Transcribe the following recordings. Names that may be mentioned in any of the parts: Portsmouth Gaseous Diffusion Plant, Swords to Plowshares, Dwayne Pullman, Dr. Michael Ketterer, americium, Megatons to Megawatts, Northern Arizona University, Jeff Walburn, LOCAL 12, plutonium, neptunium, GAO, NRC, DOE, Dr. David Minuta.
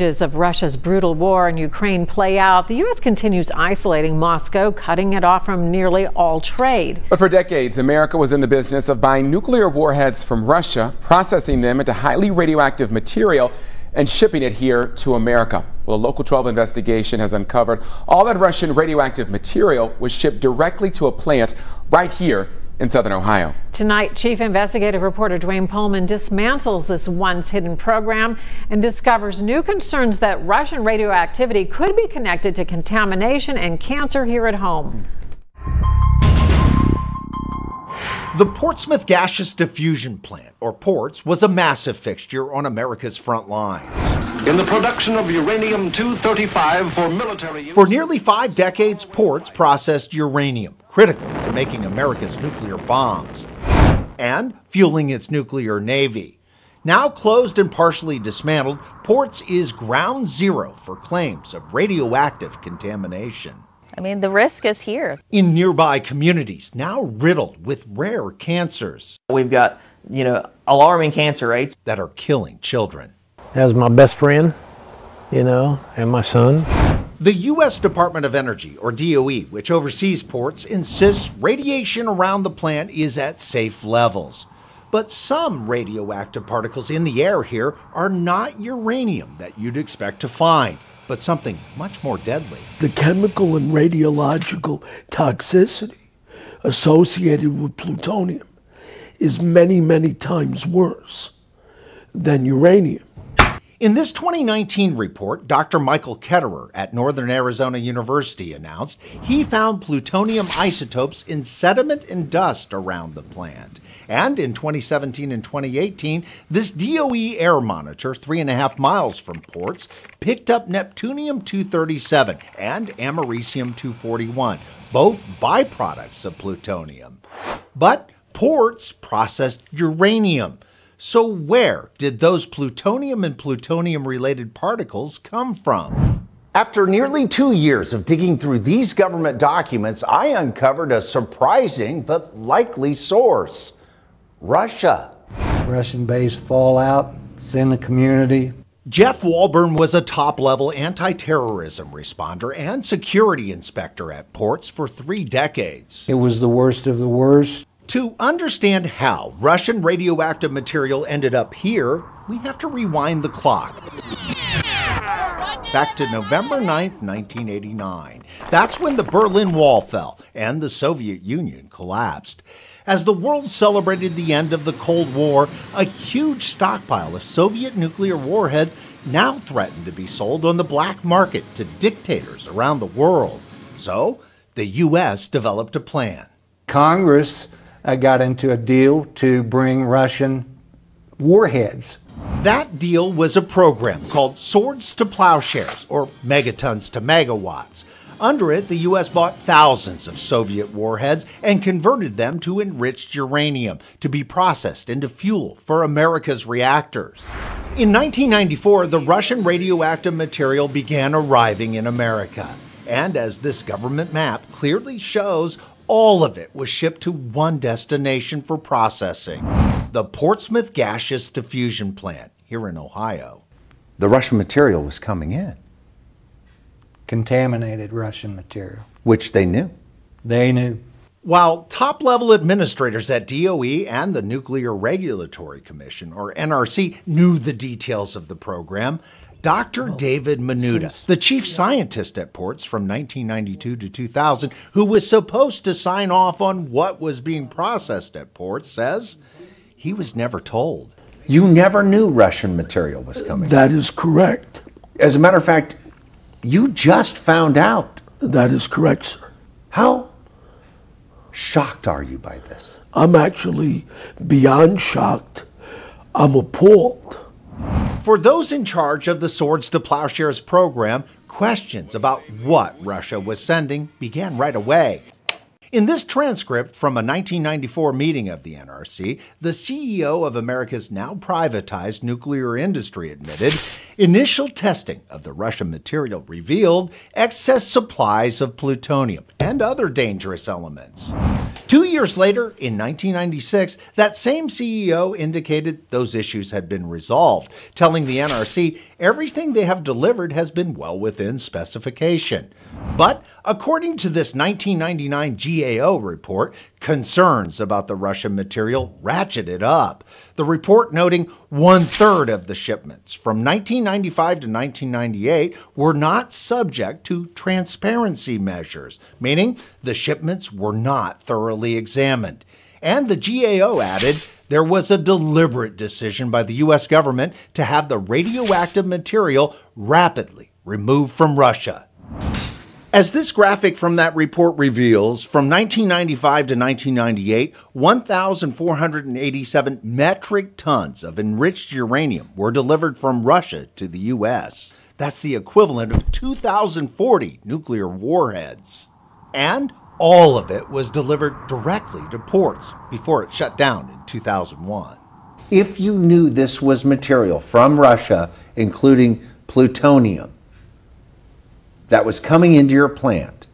Of Russia's brutal war in Ukraine play out, the U.S. continues isolating Moscow, cutting it off from nearly all trade. But for decades, America was in the business of buying nuclear warheads from Russia, processing them into highly radioactive material, and shipping it here to America. Well, a Local 12 investigation has uncovered all that Russian radioactive material was shipped directly to a plant right here in Southern Ohio. Tonight, Chief Investigative Reporter Dwayne Pullman dismantles this once hidden program and discovers new concerns that Russian radioactivity could be connected to contamination and cancer here at home. The Portsmouth Gaseous Diffusion Plant, or PORTS, was a massive fixture on America's front lines. In the production of uranium-235 for military use. For nearly 5 decades, PORTS processed uranium, critical to making America's nuclear bombs and fueling its nuclear navy. Now closed and partially dismantled, PORTS is ground zero for claims of radioactive contamination. I mean, the risk is here. In nearby communities, now riddled with rare cancers. We've got, alarming cancer rates that are killing children. That was my best friend, and my son. The U.S. Department of Energy, or DOE, which oversees PORTS, insists radiation around the plant is at safe levels. But some radioactive particles in the air here are not uranium that you'd expect to find, but something much more deadly. The chemical and radiological toxicity associated with plutonium is many, many times worse than uranium. In this 2019 report, Dr. Michael Ketterer at Northern Arizona University announced he found plutonium isotopes in sediment and dust around the plant. And in 2017 and 2018, this DOE air monitor 3.5 miles from PORTS picked up neptunium-237 and americium-241, both byproducts of plutonium. But PORTS processed uranium. So where did those plutonium and plutonium-related particles come from? After nearly 2 years of digging through these government documents, I uncovered a surprising but likely source: Russia. Russian-based fallout, it's in the community. Jeff Walburn was a top-level anti-terrorism responder and security inspector at PORTS for 3 decades. It was the worst of the worst. To understand how Russian radioactive material ended up here, we have to rewind the clock back to November 9th, 1989. That's when the Berlin Wall fell and the Soviet Union collapsed. As the world celebrated the end of the Cold War, a huge stockpile of Soviet nuclear warheads now threatened to be sold on the black market to dictators around the world. So the U.S. developed a plan. Congress got into a deal to bring Russian warheads. That deal was a program called Swords to Plowshares, or Megatons to Megawatts. Under it, the U.S. bought thousands of Soviet warheads and converted them to enriched uranium to be processed into fuel for America's reactors. In 1994, the Russian radioactive material began arriving in America. And as this government map clearly shows, all of it was shipped to one destination for processing: the Portsmouth Gaseous Diffusion Plant here in Ohio. The Russian material was coming in. Contaminated Russian material. Which they knew. They knew. While top-level administrators at DOE and the Nuclear Regulatory Commission, or NRC, knew the details of the program, Dr. David Minuta, the chief scientist at PORTS from 1992 to 2000, who was supposed to sign off on what was being processed at PORTS, says he was never told. You never knew Russian material was coming. That is correct. As a matter of fact, you just found out. That is correct, sir. How shocked are you by this? I'm actually beyond shocked. I'm appalled. For those in charge of the Swords to Plowshares program, questions about what Russia was sending began right away. In this transcript from a 1994 meeting of the NRC, the CEO of America's now privatized nuclear industry admitted, "Initial testing of the Russian material revealed excess supplies of plutonium and other dangerous elements." 2 years later, in 1996, that same CEO indicated those issues had been resolved, telling the NRC everything they have delivered has been well within specification. But according to this 1999 GAO report, concerns about the Russian material ratcheted up, the report noting 1/3 of the shipments from 1995 to 1998 were not subject to transparency measures, meaning the shipments were not thoroughly examined. And the GAO added, there was a deliberate decision by the U.S. government to have the radioactive material rapidly removed from Russia. As this graphic from that report reveals, from 1995 to 1998, 1,487 metric tons of enriched uranium were delivered from Russia to the U.S. That's the equivalent of 2,040 nuclear warheads. And all of it was delivered directly to ports before it shut down in 2001. If you knew this was material from Russia, including plutonium, that was coming into your plant,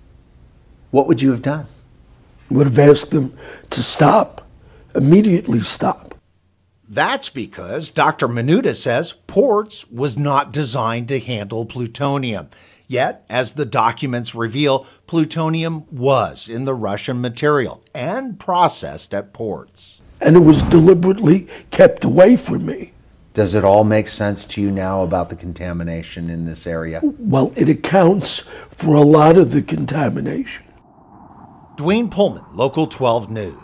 what would you have done? Would have asked them to stop, immediately stop. That's because Dr. Minuta says ports was not designed to handle plutonium. Yet, as the documents reveal, plutonium was in the Russian material and processed at ports. And it was deliberately kept away from me. Does it all make sense to you now about the contamination in this area? Well, it accounts for a lot of the contamination. Dwayne Pullman, Local 12 News.